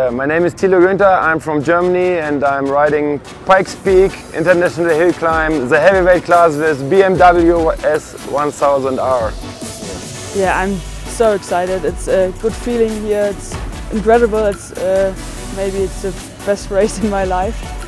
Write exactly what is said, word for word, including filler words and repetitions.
Uh, my name is Thilo Günther, I'm from Germany and I'm riding Pikes Peak International Hillclimb, the heavyweight class with B M W S one thousand R. Yeah, I'm so excited. It's a good feeling here, it's incredible, it's, uh, maybe it's the best race in my life.